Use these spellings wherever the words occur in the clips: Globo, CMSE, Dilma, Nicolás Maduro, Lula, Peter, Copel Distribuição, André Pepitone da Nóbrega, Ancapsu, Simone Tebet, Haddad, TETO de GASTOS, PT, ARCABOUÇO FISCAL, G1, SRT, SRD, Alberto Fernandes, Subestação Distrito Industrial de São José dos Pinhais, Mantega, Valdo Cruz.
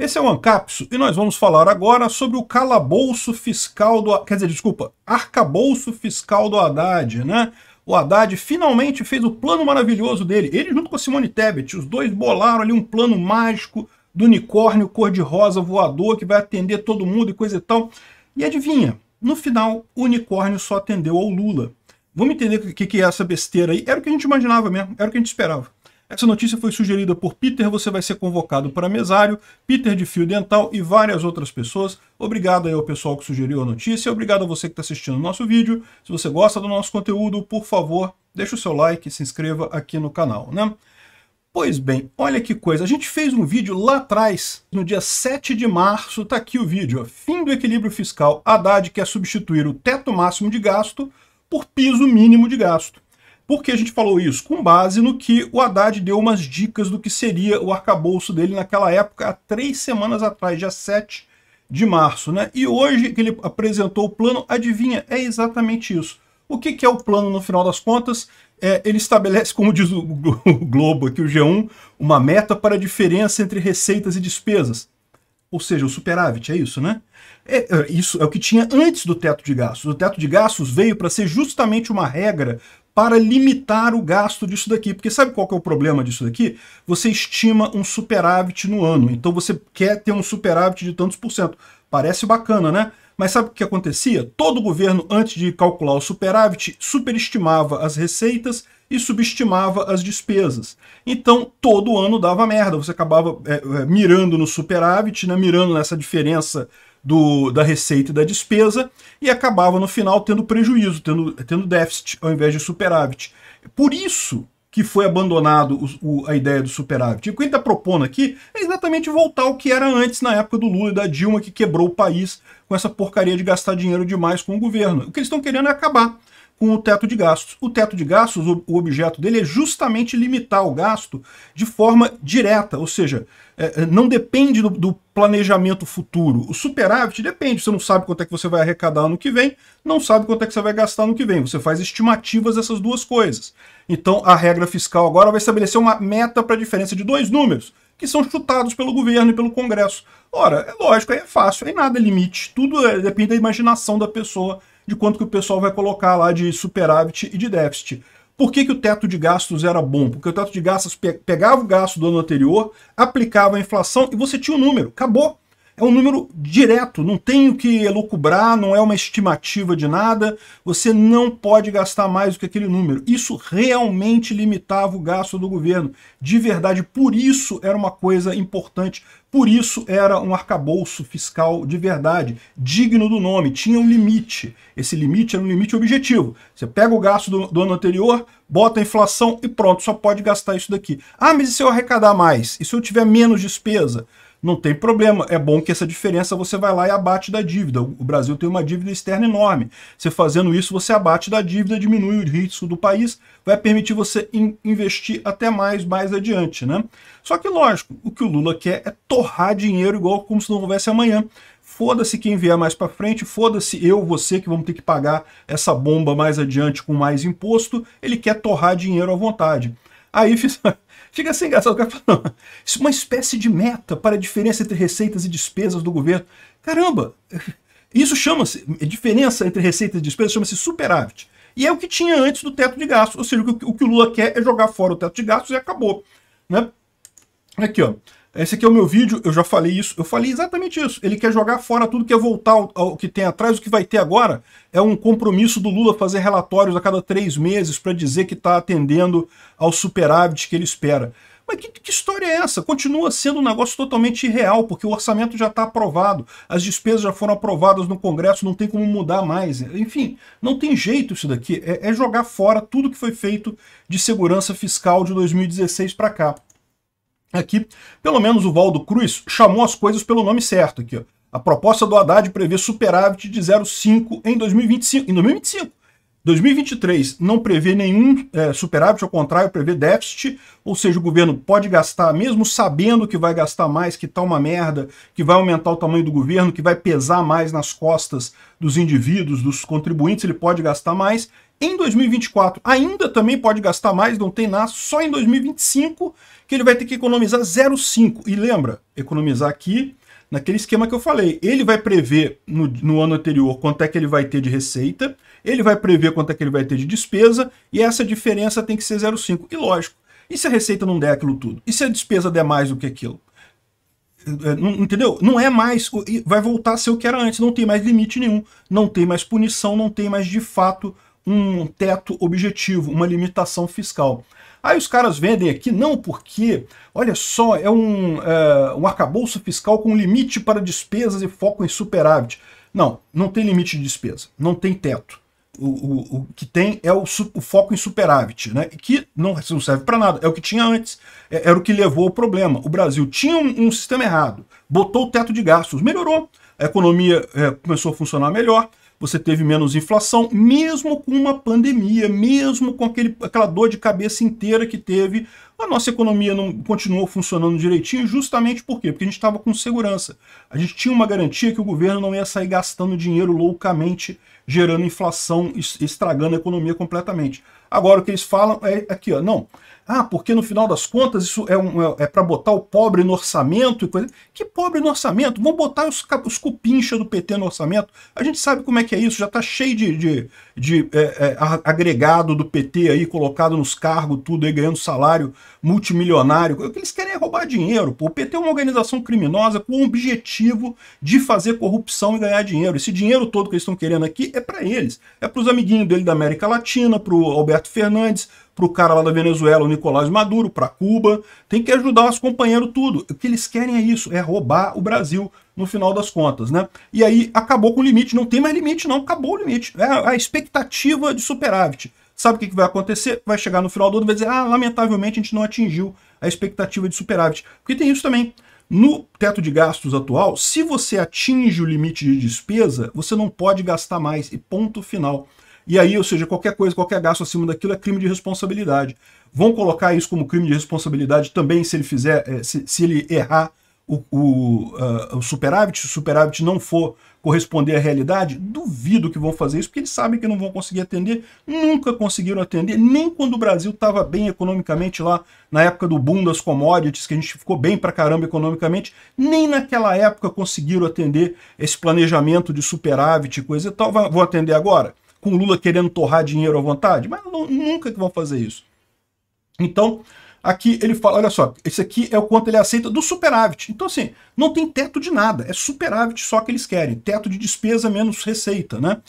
Esse é o Ancapsu e nós vamos falar agora sobre o calabouço fiscal do... Quer dizer, desculpa, arcabouço fiscal do Haddad, né? O Haddad finalmente fez o plano maravilhoso dele. Ele junto com a Simone Tebet, os dois bolaram ali um plano mágico do unicórnio cor-de-rosa voador que vai atender todo mundo e coisa e tal. E adivinha, no final o unicórnio só atendeu ao Lula. Vamos entender o que é essa besteira aí. Era o que a gente imaginava mesmo, era o que a gente esperava. Essa notícia foi sugerida por Peter, você vai ser convocado para mesário, Peter de fio dental e várias outras pessoas. Obrigado aí ao pessoal que sugeriu a notícia, obrigado a você que está assistindo o nosso vídeo. Se você gosta do nosso conteúdo, por favor, deixa o seu like e se inscreva aqui no canal, né? Pois bem, olha que coisa, a gente fez um vídeo lá atrás, no dia 7 de março, tá aqui o vídeo, ó. Fim do equilíbrio fiscal, Haddad quer substituir o teto máximo de gasto por piso mínimo de gasto. Por que a gente falou isso? Com base no que o Haddad deu umas dicas do que seria o arcabouço dele naquela época, há 3 semanas atrás, dia 7 de março, né? E hoje que ele apresentou o plano, adivinha, é exatamente isso. O que é o plano no final das contas? Ele estabelece, como diz o Globo aqui, o G1, uma meta para a diferença entre receitas e despesas. Ou seja, o superávit, é isso, né? Isso é o que tinha antes do teto de gastos. O teto de gastos veio para ser justamente uma regra para limitar o gasto disso daqui. Porque sabe qual que é o problema disso daqui? Você estima um superávit no ano. Então você quer ter um superávit de tantos por cento. Parece bacana, né? Mas sabe o que acontecia? Todo governo, antes de calcular o superávit, superestimava as receitas e subestimava as despesas. Então, todo ano dava merda. Você acabava mirando no superávit, né? Mirando nessa diferença da receita e da despesa, e acabava no final tendo prejuízo, tendo déficit ao invés de superávit. Por isso que foi abandonado a ideia do superávit. E o que ele está propondo aqui é exatamente voltar ao que era antes, na época do Lula e da Dilma, que quebrou o país com essa porcaria de gastar dinheiro demais com o governo. O que eles estão querendo é acabar com o teto de gastos. O teto de gastos, o objeto dele é justamente limitar o gasto de forma direta, ou seja, não depende do planejamento futuro. O superávit depende, você não sabe quanto é que você vai arrecadar ano que vem, não sabe quanto é que você vai gastar ano que vem, você faz estimativas dessas duas coisas. Então a regra fiscal agora vai estabelecer uma meta para a diferença de dois números, que são chutados pelo governo e pelo Congresso. Ora, é lógico, aí é fácil, aí nada é limite, tudo depende da imaginação da pessoa, de quanto que o pessoal vai colocar lá de superávit e de déficit. Por que que o teto de gastos era bom? Porque o teto de gastos pegava o gasto do ano anterior, aplicava a inflação e você tinha um número, acabou. É um número direto, não tem o que elucubrar, não é uma estimativa de nada, você não pode gastar mais do que aquele número. Isso realmente limitava o gasto do governo, de verdade, por isso era uma coisa importante, por isso era um arcabouço fiscal de verdade, digno do nome, tinha um limite. Esse limite era um limite objetivo. Você pega o gasto do ano anterior, bota a inflação e pronto, só pode gastar isso daqui. Ah, mas e se eu arrecadar mais? E se eu tiver menos despesa? Não tem problema, é bom que essa diferença você vai lá e abate da dívida. O Brasil tem uma dívida externa enorme. Você fazendo isso, você abate da dívida, diminui o risco do país, vai permitir você investir até mais adiante, né? Só que, lógico, o que o Lula quer é torrar dinheiro igual como se não houvesse amanhã. Foda-se quem vier mais pra frente, foda-se eu, você, que vamos ter que pagar essa bomba mais adiante com mais imposto. Ele quer torrar dinheiro à vontade. Aí fica assim engraçado, o cara fala, não, uma espécie de meta para a diferença entre receitas e despesas do governo. Caramba, isso chama-se, a diferença entre receitas e despesas chama-se superávit. E é o que tinha antes do teto de gastos, ou seja, o que o Lula quer é jogar fora o teto de gastos e acabou, né? Aqui, ó, esse aqui é o meu vídeo, eu já falei isso, eu falei exatamente isso. Ele quer jogar fora tudo, quer voltar ao que tem atrás. O que vai ter agora é um compromisso do Lula fazer relatórios a cada 3 meses para dizer que está atendendo ao superávit que ele espera. Mas que história é essa? Continua sendo um negócio totalmente irreal, porque o orçamento já está aprovado, as despesas já foram aprovadas no Congresso, não tem como mudar mais. Enfim, não tem jeito isso daqui, é jogar fora tudo que foi feito de segurança fiscal de 2016 para cá. Aqui, pelo menos o Valdo Cruz chamou as coisas pelo nome certo aqui, ó. A proposta do Haddad prevê superávit de 0,5 em 2025. Em 2025. 2023 não prevê nenhum superávit, ao contrário, prevê déficit, ou seja, o governo pode gastar, mesmo sabendo que vai gastar mais, que tá uma merda, que vai aumentar o tamanho do governo, que vai pesar mais nas costas dos indivíduos, dos contribuintes, ele pode gastar mais, Em 2024 ainda também pode gastar mais, não tem nada, só em 2025 que ele vai ter que economizar 0,5. E lembra, economizar aqui naquele esquema que eu falei. Ele vai prever no ano anterior quanto é que ele vai ter de receita, ele vai prever quanto é que ele vai ter de despesa, e essa diferença tem que ser 0,5. E lógico, e se a receita não der aquilo tudo? E se a despesa der mais do que aquilo? Entendeu? Não é mais, vai voltar a ser o que era antes, não tem mais limite nenhum, não tem mais punição, não tem mais de fato um teto objetivo, uma limitação fiscal. Aí os caras vendem aqui, não porque, olha só, é um arcabouço fiscal com limite para despesas e foco em superávit. Não, não tem limite de despesa, não tem teto. O que tem é o foco em superávit, né? Que não serve para nada, é o que tinha antes, era o que levou ao problema. O Brasil tinha um sistema errado, botou o teto de gastos, melhorou, a economia começou a funcionar melhor, você teve menos inflação, mesmo com uma pandemia, mesmo com aquela dor de cabeça inteira que teve, a nossa economia não continuou funcionando direitinho, justamente por quê? Porque a gente estava com segurança. A gente tinha uma garantia que o governo não ia sair gastando dinheiro loucamente, gerando inflação, estragando a economia completamente. Agora o que eles falam é aqui, ó, não. Ah, porque no final das contas isso é para botar o pobre no orçamento e coisa. Que pobre no orçamento? Vão botar os cupincha do PT no orçamento? A gente sabe como é que é isso, já tá cheio de agregado do PT aí, colocado nos cargos, tudo aí, ganhando salário multimilionário. O que eles querem é roubar dinheiro, pô. O PT é uma organização criminosa com o objetivo de fazer corrupção e ganhar dinheiro. Esse dinheiro todo que eles estão querendo aqui é para eles. É para os amiguinhos dele da América Latina, para o Alberto Fernandes, para o cara lá da Venezuela, o Nicolás Maduro, para Cuba. Tem que ajudar os companheiros tudo. O que eles querem é isso, é roubar o Brasil no final das contas, né? E aí acabou com o limite, não tem mais limite não, acabou o limite. É a expectativa de superávit. Sabe o que vai acontecer? Vai chegar no final do ano e vai dizer, ah, lamentavelmente a gente não atingiu a expectativa de superávit. Porque tem isso também. No teto de gastos atual, se você atinge o limite de despesa, você não pode gastar mais, e ponto final. E aí, ou seja, qualquer coisa, qualquer gasto acima daquilo é crime de responsabilidade. Vão colocar isso como crime de responsabilidade também se ele fizer, se ele errar o superávit, se o superávit não for corresponder à realidade, duvido que vão fazer isso, porque eles sabem que não vão conseguir atender, nunca conseguiram atender, nem quando o Brasil estava bem economicamente lá, na época do boom das commodities, que a gente ficou bem pra caramba economicamente, nem naquela época conseguiram atender esse planejamento de superávit e coisa e tal. Vão atender agora? Com o Lula querendo torrar dinheiro à vontade? Mas nunca que vão fazer isso. Então, aqui ele fala, olha só, esse aqui é o quanto ele aceita do superávit. Então, assim, não tem teto de nada, é superávit só que eles querem. Teto de despesa menos receita, né?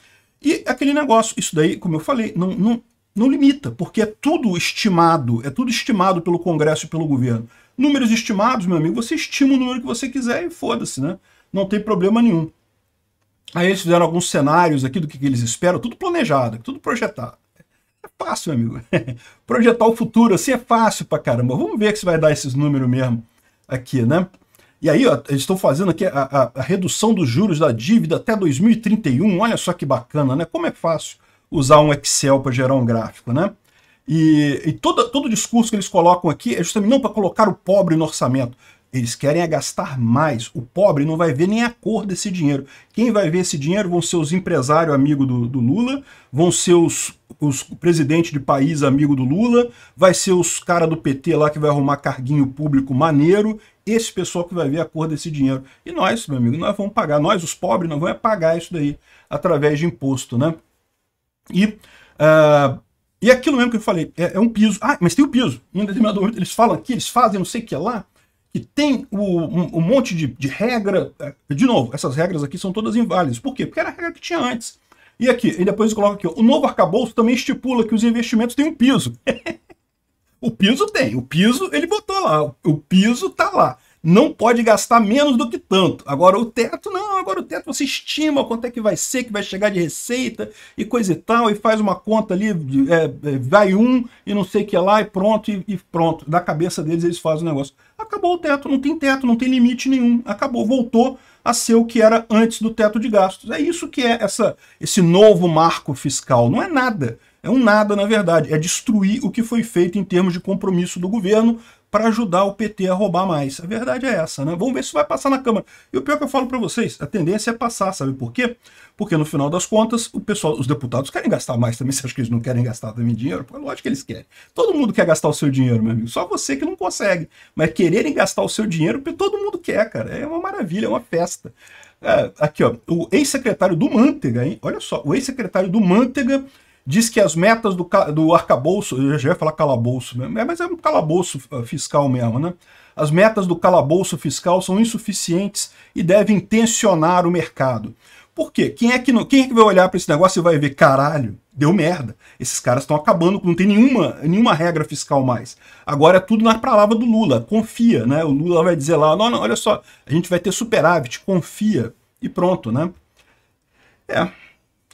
E aquele negócio, isso daí, como eu falei, não limita, porque é tudo estimado pelo Congresso e pelo governo. Números estimados, meu amigo, você estima o número que você quiser e foda-se, né? Não tem problema nenhum. Aí eles fizeram alguns cenários aqui do que eles esperam, tudo planejado, tudo projetado. É fácil, meu amigo. Projetar o futuro assim é fácil pra caramba. Vamos ver se vai dar esses números mesmo aqui, né? E aí, ó, eles estão fazendo aqui a redução dos juros da dívida até 2031. Olha só que bacana, né? Como é fácil usar um Excel para gerar um gráfico, né? E todo o discurso que eles colocam aqui é justamente não para colocar o pobre no orçamento. Eles querem é gastar mais. O pobre não vai ver nem a cor desse dinheiro. Quem vai ver esse dinheiro vão ser os empresários amigos do Lula, vão ser os presidentes de país amigos do Lula, vai ser os caras do PT lá que vai arrumar carguinho público maneiro, esse pessoal que vai ver a cor desse dinheiro. E nós, meu amigo, nós vamos pagar. Nós, os pobres, nós vamos pagar isso daí através de imposto, né? E aquilo mesmo que eu falei, é um piso. Ah, mas tem um piso. Em um determinado momento eles falam aqui, eles fazem não sei o que lá, que tem um monte de regra. De novo, essas regras aqui são todas inválidas. Por quê? Porque era a regra que tinha antes. E aqui, e depois coloca aqui, ó, o novo arcabouço também estipula que os investimentos têm um piso. O piso tem, o piso ele botou lá, o piso tá lá. Não pode gastar menos do que tanto. Agora o teto, não, agora o teto você estima quanto é que vai ser, que vai chegar de receita e coisa e tal, e faz uma conta ali, vai um e não sei o que lá, e pronto. Da cabeça deles eles fazem o negócio. Acabou o teto, não tem limite nenhum. Acabou, voltou a ser o que era antes do teto de gastos. É isso que é esse novo marco fiscal, não é nada. É um nada, na verdade, é destruir o que foi feito em termos de compromisso do governo para ajudar o PT a roubar mais. A verdade é essa, né? Vamos ver se vai passar na Câmara. E o pior que eu falo para vocês, a tendência é passar, sabe por quê? Porque no final das contas, o pessoal, os deputados querem gastar mais também. Você acha que eles não querem gastar também dinheiro? Pô, lógico que eles querem. Todo mundo quer gastar o seu dinheiro, meu amigo. Só você que não consegue. Mas quererem gastar o seu dinheiro, todo mundo quer, cara. É uma maravilha, é uma festa. É, aqui, ó, o ex-secretário do Mantega, hein? Olha só, o ex-secretário do Mantega diz que as metas do arcabouço, eu já ia falar calabouço, mas é um calabouço fiscal mesmo, né? As metas do calabouço fiscal são insuficientes e devem tensionar o mercado. Por quê? Quem é que vai olhar para esse negócio e vai ver, caralho, deu merda. Esses caras estão acabando, não tem nenhuma regra fiscal mais. Agora é tudo na palavra do Lula, confia, né? O Lula vai dizer lá, não, não, olha só, a gente vai ter superávit, confia, e pronto, né? É...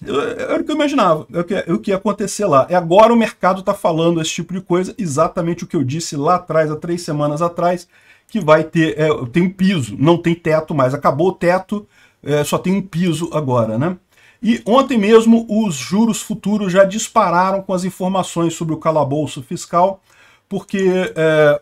Era o que eu imaginava, é o que ia acontecer lá. E agora o mercado está falando esse tipo de coisa, exatamente o que eu disse lá atrás, há 3 semanas atrás, que vai ter, tem um piso, não tem teto mais. Acabou o teto, só tem um piso agora, né? E ontem mesmo os juros futuros já dispararam com as informações sobre o calabouço fiscal, porque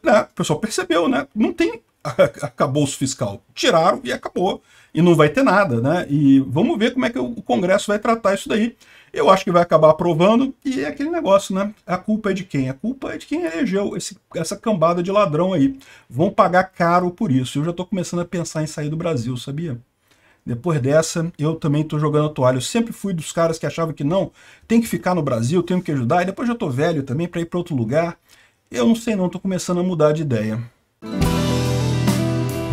o pessoal percebeu, né? Não tem acabouço fiscal. Tiraram e acabou. E não vai ter nada, né? E vamos ver como é que o Congresso vai tratar isso daí. Eu acho que vai acabar aprovando, e é aquele negócio, né? A culpa é de quem? A culpa é de quem elegeu essa cambada de ladrão aí. Vão pagar caro por isso. Eu já estou começando a pensar em sair do Brasil, sabia? Depois dessa, eu também estou jogando a toalha. Eu sempre fui dos caras que achavam que não, tem que ficar no Brasil, tenho que ajudar, e depois já estou velho também para ir para outro lugar. Eu não sei não, estou começando a mudar de ideia.